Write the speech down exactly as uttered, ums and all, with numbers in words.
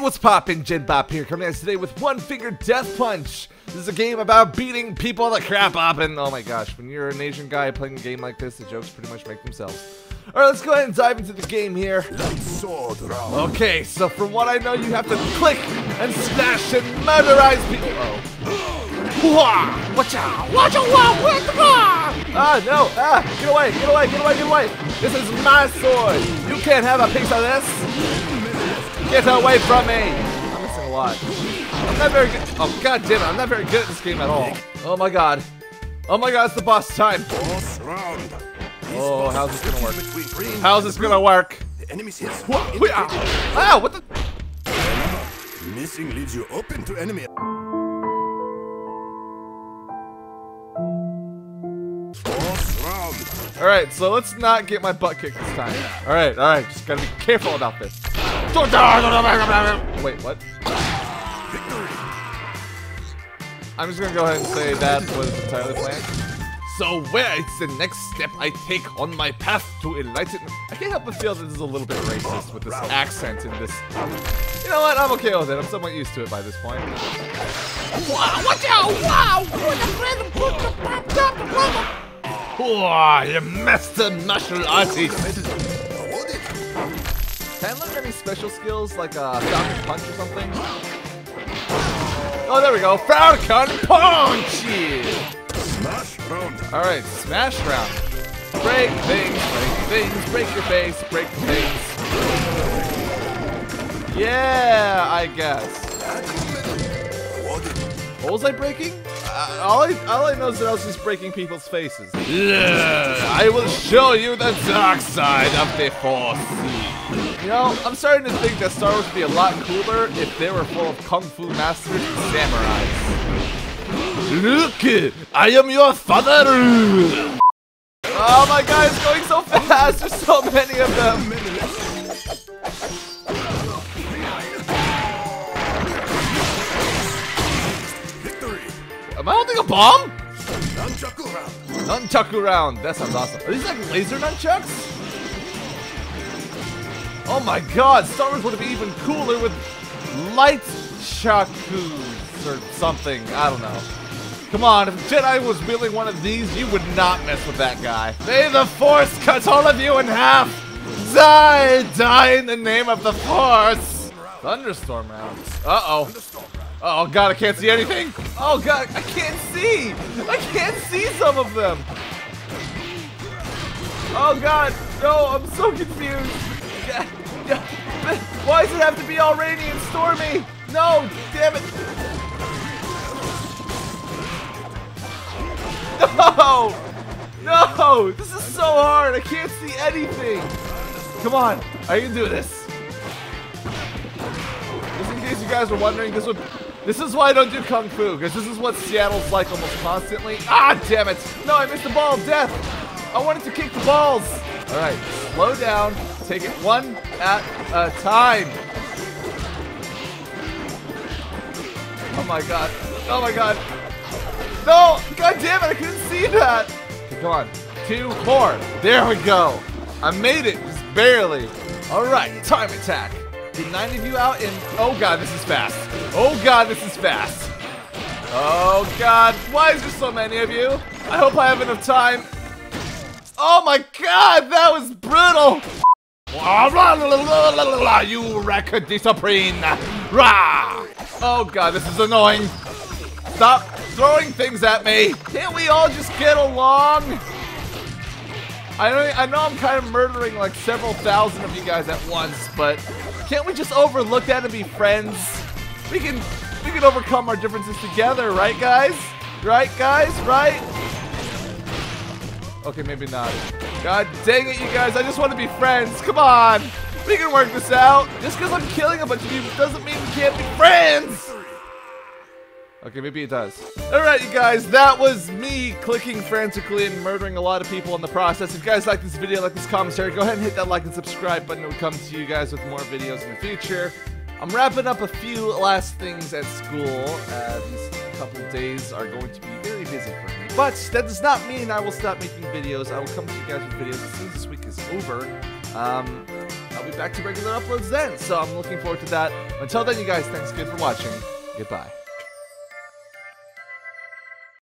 Hey, what's poppin'? Jinbop here, coming at us today with One Finger Death Punch. This is a game about beating people the crap up, and oh my gosh, when you're an Asian guy playing a game like this, the jokes pretty much make themselves. Alright, let's go ahead and dive into the game here. Okay, so from what I know, you have to click and smash and murderize people. Oh. Watch out! Watch out! Ah, no! Ah! Get away! Get away! Get away! Get away! This is my sword! You can't have a piece of this! Get away from me! I'm missing a lot. I'm not very good. Oh, god damn it, I'm not very good at this game at all. Oh my god. Oh my god, it's the boss time. Oh, how's this gonna work? How's this gonna work? What? Wait, ow. Ow, what the? Missing leaves you open to enemy. Alright, so let's not get my butt kicked this time. Alright, alright, just gotta be careful about this. Wait, what? I'm just gonna go ahead and say that was entirely planned. So where is the next step I take on my path to enlightenment? I can't help but feel that this is a little bit racist with this accent and this. You know what? I'm okay with it. I'm somewhat used to it by this point. Wow! Watch out! Wow! Oh, you master martial artist! Can I learn any special skills, like a uh, Falcon Punch or something? Oh, there we go, Falcon Punch! Smash Round. Alright, Smash Round. Break things, break things, break your face, break things. Yeah, I guess. What was I breaking? Uh, all, I, all I know is that I was just breaking people's faces. Yeah, I will show you the dark side of the force. You know, I'm starting to think that Star Wars would be a lot cooler if they were full of Kung Fu masters and samurais. Look! I am your father! Oh my god, it's going so fast! There's so many of them! Am I holding a bomb? Nunchaku round. Nunchaku round. That sounds awesome. Are these like laser nunchucks? Oh my god, Star Wars would have been even cooler with light chakus or something. I don't know. Come on, if Jedi was wielding one of these, you would not mess with that guy. May the Force cut all of you in half! Die! Die in the name of the Force! Thunderstorm round. Uh-oh. Oh god, I can't see anything! Oh god, I can't see! I can't see some of them! Oh god, no, I'm so confused! Why does it have to be all rainy and stormy? No, damn it! No! No! This is so hard! I can't see anything! Come on! I can do this! Just in case you guys were wondering, this would... This is why I don't do Kung Fu, because this is what Seattle's like almost constantly. Ah, damn it! No, I missed the ball of death! I wanted to kick the balls! Alright, slow down. Take it one at a time. Oh my god. Oh my god. No! God damn it, I couldn't see that! Okay, come on. Two, four. There we go. I made it, just barely. Alright, time attack. Get nine of you out in. Oh god, this is fast. Oh god, this is fast. Oh god, why is there so many of you? I hope I have enough time. Oh my god, that was brutal! You record the Supreme! Rah! Oh god, this is annoying! Stop throwing things at me! Can't we all just get along? I know, I know I'm kind of murdering like several thousand of you guys at once, but can't we just overlook that and be friends? We can, we can overcome our differences together, right guys? Right guys? Right? Okay, maybe not. God dang it, you guys. I just want to be friends. Come on. We can work this out. Just because I'm killing a bunch of you doesn't mean we can't be friends. Okay, maybe it does. All right, you guys. That was me clicking frantically and murdering a lot of people in the process. If you guys like this video, like this commentary, go ahead and hit that like and subscribe button. It will come to you guys with more videos in the future. I'm wrapping up a few last things at school. Uh, these couple days are going to be very busy for me. But that does not mean I will stop making videos. I will come to you guys with videos as soon as this week is over. Um, I'll be back to regular uploads then, so I'm looking forward to that. Until then, you guys, thanks again for watching. Goodbye.